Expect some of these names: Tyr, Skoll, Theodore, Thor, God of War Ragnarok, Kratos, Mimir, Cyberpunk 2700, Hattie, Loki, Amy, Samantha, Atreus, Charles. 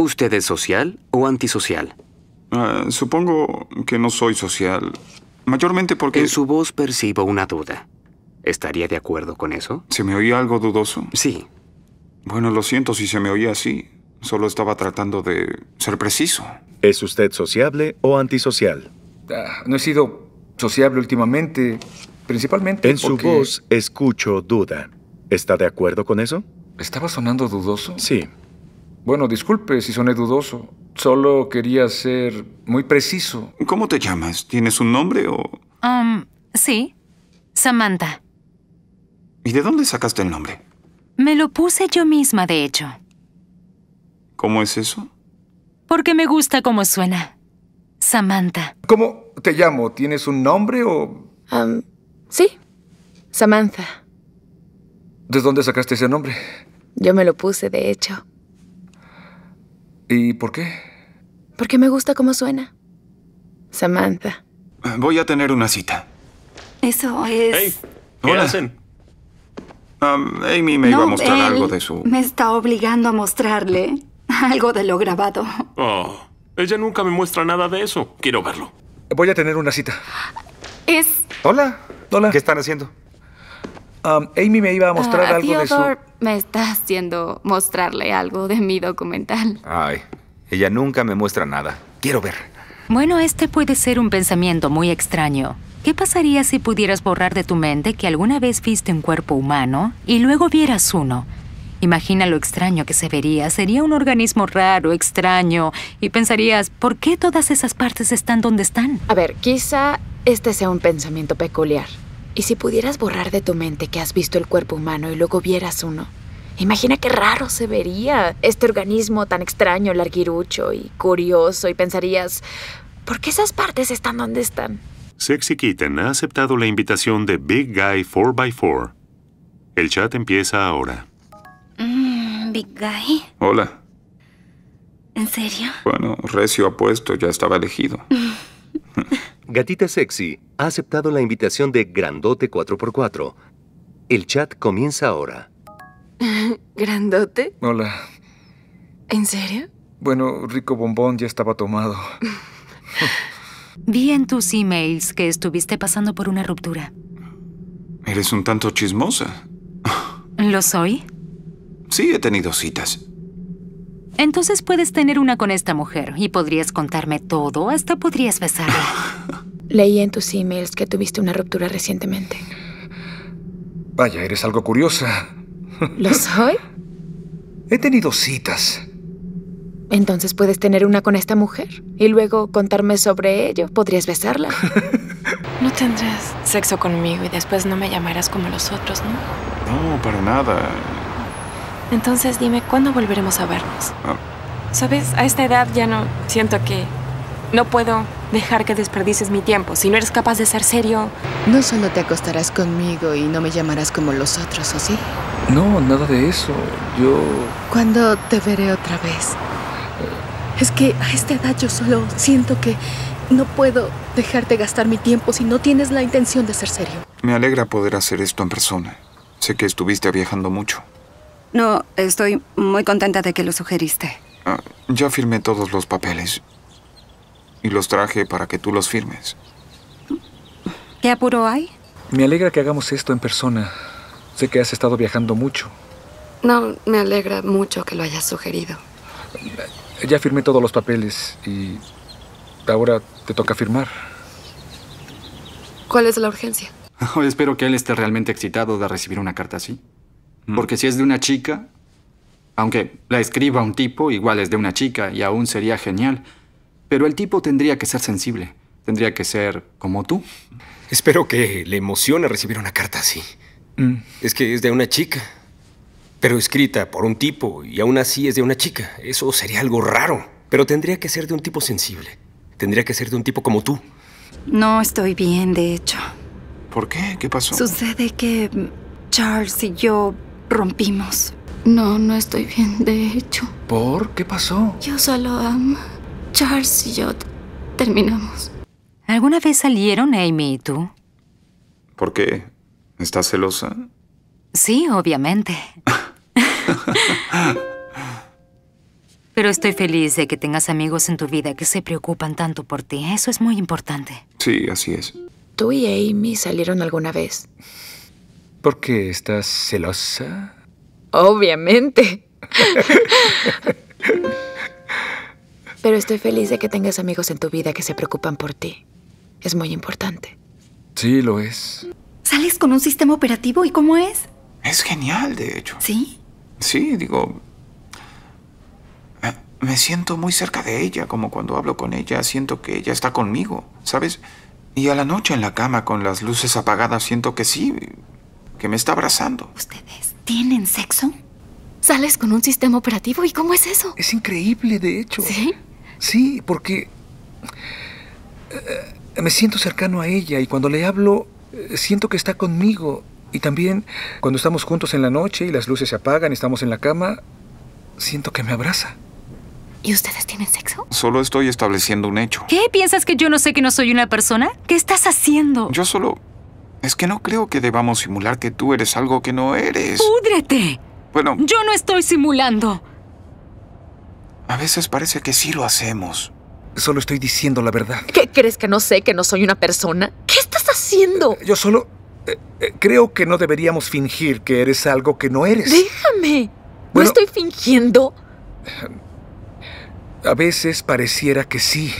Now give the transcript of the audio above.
¿Usted es social o antisocial? Supongo que no soy social. Mayormente porque... En su voz percibo una duda. ¿Estaría de acuerdo con eso? ¿Se me oía algo dudoso? Sí. Bueno, lo siento si se me oía así. Solo estaba tratando de ser preciso. ¿Es usted sociable o antisocial? No he sido sociable últimamente, principalmente porque... En su voz escucho duda. ¿Está de acuerdo con eso? ¿Estaba sonando dudoso? Sí. Bueno, disculpe si soné dudoso. Solo quería ser muy preciso. ¿Cómo te llamas? ¿Tienes un nombre o...? Sí. Samantha. ¿Y de dónde sacaste el nombre? Me lo puse yo misma, de hecho. ¿Cómo es eso? Porque me gusta cómo suena. Samantha. ¿Cómo te llamo? ¿Tienes un nombre o...? Sí. Samantha. ¿De dónde sacaste ese nombre? Yo me lo puse, de hecho. ¿Y por qué? Porque me gusta cómo suena. Samantha. Voy a tener una cita. Eso es... Hey, ¿qué hacen? Amy me iba a mostrar algo de su... Me está obligando a mostrarle algo de lo grabado. Oh, ella nunca me muestra nada de eso. Quiero verlo. Voy a tener una cita. Es... Hola. Hola. ¿Qué están haciendo? Amy me iba a mostrar algo de eso. Theodore me está haciendo mostrarle algo de mi documental. Ay, ella nunca me muestra nada. Quiero ver. Bueno, este puede ser un pensamiento muy extraño. ¿Qué pasaría si pudieras borrar de tu mente que alguna vez viste un cuerpo humano y luego vieras uno? Imagina lo extraño que se vería. Sería un organismo raro, extraño. Y pensarías, ¿por qué todas esas partes están donde están? A ver, quizá este sea un pensamiento peculiar. Y si pudieras borrar de tu mente que has visto el cuerpo humano y luego vieras uno, imagina qué raro se vería este organismo tan extraño, larguirucho y curioso, y pensarías, ¿por qué esas partes están donde están? Sexy Kitten ha aceptado la invitación de Big Guy 4x4. El chat empieza ahora. ¿Big Guy? Hola. ¿En serio? Bueno, recio apuesto, ya estaba elegido. Gatita Sexy ha aceptado la invitación de Grandote 4x4. El chat comienza ahora. ¿Grandote? Hola. ¿En serio? Bueno, Rico Bombón ya estaba tomado. Vi en tus emails que estuviste pasando por una ruptura. Eres un tanto chismosa. ¿Lo soy? Sí, he tenido citas. Entonces puedes tener una con esta mujer y podrías contarme todo, hasta podrías besarla. Leí en tus emails que tuviste una ruptura recientemente. Vaya, eres algo curiosa. ¿Lo soy? He tenido citas. Entonces puedes tener una con esta mujer y luego contarme sobre ello. Podrías besarla. No tendrás sexo conmigo y después no me llamarás como los otros, ¿no? No, para nada. Entonces dime, ¿cuándo volveremos a vernos? ¿Sabes? A esta edad ya no siento que... No puedo dejar que desperdices mi tiempo. Si no eres capaz de ser serio... No solo te acostarás conmigo y no me llamarás como los otros, ¿o sí? No, nada de eso. Yo... ¿Cuándo te veré otra vez? Es que a esta edad yo solo siento que no puedo dejarte gastar mi tiempo si no tienes la intención de ser serio. Me alegra poder hacer esto en persona. Sé que estuviste viajando mucho. No, estoy muy contenta de que lo sugeriste. Ya firmé todos los papeles. Y los traje para que tú los firmes. ¿Qué apuro hay? Me alegra que hagamos esto en persona. Sé que has estado viajando mucho. No, me alegra mucho que lo hayas sugerido. Ya firmé todos los papeles y ahora te toca firmar. ¿Cuál es la urgencia? Espero que él esté realmente excitado de recibir una carta así. Porque si es de una chica, aunque la escriba un tipo, igual es de una chica y aún sería genial. Pero el tipo tendría que ser sensible. Tendría que ser como tú. Espero que le emocione recibir una carta así. Es que es de una chica. Pero escrita por un tipo, y aún así es de una chica. Eso sería algo raro. Pero tendría que ser de un tipo sensible. Tendría que ser de un tipo como tú. No estoy bien, de hecho. ¿Por qué? ¿Qué pasó? Sucede que Charles y yo rompimos. No, no estoy bien, de hecho. ¿Por? ¿Qué pasó? Yo solo amo. Charles y yo terminamos. ¿Alguna vez salieron Amy y tú? ¿Por qué? ¿Estás celosa? Sí, obviamente. Pero estoy feliz de que tengas amigos en tu vida que se preocupan tanto por ti. Eso es muy importante. Sí, así es. ¿Tú y Amy salieron alguna vez? ¿Por qué? ¿Estás celosa? Obviamente. Pero estoy feliz de que tengas amigos en tu vida que se preocupan por ti. Es muy importante. Sí, lo es. ¿Sales con un sistema operativo y cómo es? Es genial, de hecho. ¿Sí? Sí, digo... me siento muy cerca de ella, como cuando hablo con ella, siento que ella está conmigo, ¿sabes? Y a la noche en la cama, con las luces apagadas, siento que sí, que me está abrazando. ¿Ustedes tienen sexo? ¿Sales con un sistema operativo? ¿Y cómo es eso? Es increíble, de hecho. ¿Sí? Sí, porque me siento cercano a ella y cuando le hablo, siento que está conmigo. Y también cuando estamos juntos en la noche y las luces se apagan y estamos en la cama, siento que me abraza. ¿Y ustedes tienen sexo? Solo estoy estableciendo un hecho. ¿Qué? ¿Piensas que yo no sé que no soy una persona? ¿Qué estás haciendo? Yo solo... Es que no creo que debamos simular que tú eres algo que no eres. ¡Púdrete! Bueno... Yo no estoy simulando. A veces parece que sí lo hacemos. Solo estoy diciendo la verdad. ¿Qué crees que no sé que no soy una persona? ¿Qué estás haciendo? Yo solo... creo que no deberíamos fingir que eres algo que no eres. ¡Déjame! Bueno, no estoy fingiendo... A veces pareciera que sí.